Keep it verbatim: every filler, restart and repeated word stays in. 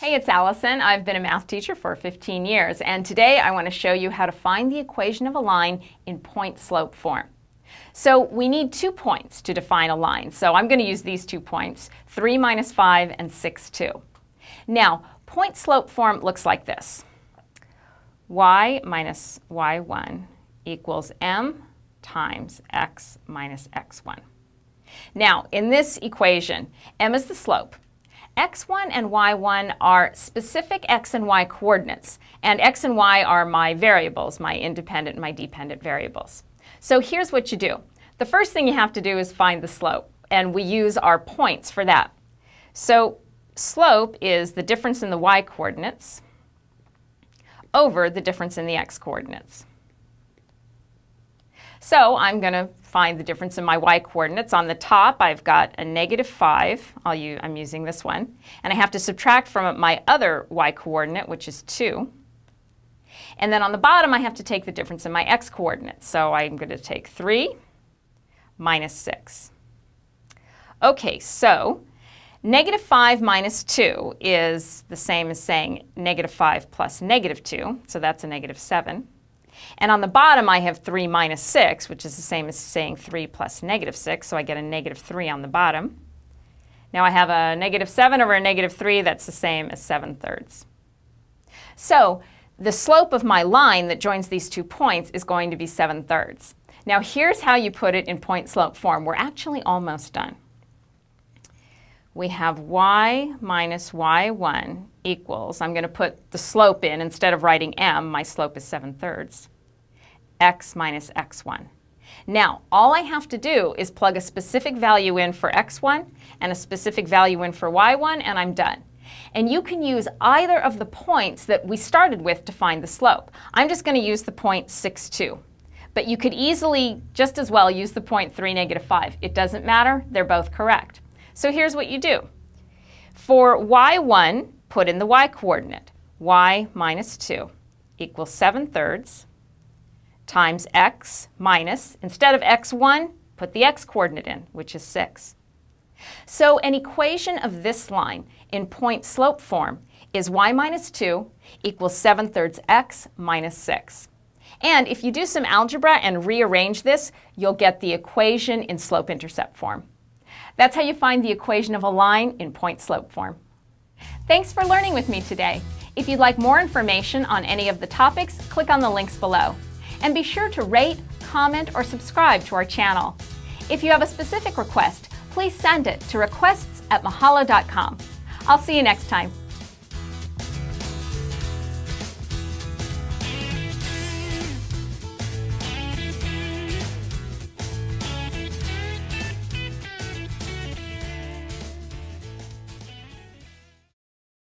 Hey, it's Allison. I've been a math teacher for fifteen years, and today I want to show you how to find the equation of a line in point-slope form. So we need two points to define a line, so I'm going to use these two points, three minus five and six, two. Now, point-slope form looks like this. Y minus y one equals m times x minus x one. Now, in this equation, m is the slope. x one and y one are specific x and y coordinates, and x and y are my variables, my independent and my dependent variables. So here's what you do. The first thing you have to do is find the slope, and we use our points for that. So slope is the difference in the y coordinates over the difference in the x coordinates. So I'm going to find the difference in my y-coordinates. On the top, I've got a negative five. I'll use, I'm using this one. And I have to subtract from my other y-coordinate, which is two. And then on the bottom, I have to take the difference in my x-coordinates. So I'm going to take three minus six. Okay, so negative five minus two is the same as saying negative five plus negative two. So that's a negative seven. And on the bottom, I have three minus six, which is the same as saying three plus negative six, so I get a negative three on the bottom. Now I have a negative seven over a negative three, that's the same as seven thirds. So the slope of my line that joins these two points is going to be seven thirds. Now here's how you put it in point-slope form. We're actually almost done. We have y minus y one equals, I'm going to put the slope in, instead of writing m, my slope is seven thirds, x minus x one. Now, all I have to do is plug a specific value in for x one and a specific value in for y one, and I'm done. And you can use either of the points that we started with to find the slope. I'm just going to use the point six, two. But you could easily, just as well, use the point three, negative five. It doesn't matter, they're both correct. So here's what you do. For y one, put in the y-coordinate. Y minus two equals seven thirds times x minus, instead of x one, put the x-coordinate in, which is six. So an equation of this line in point-slope form is y minus two equals seven thirds x minus six. And if you do some algebra and rearrange this, you'll get the equation in slope-intercept form. That's how you find the equation of a line in point-slope form. Thanks for learning with me today. If you'd like more information on any of the topics, click on the links below. And be sure to rate, comment, or subscribe to our channel. If you have a specific request, please send it to requests at mahalo dot com. I'll see you next time.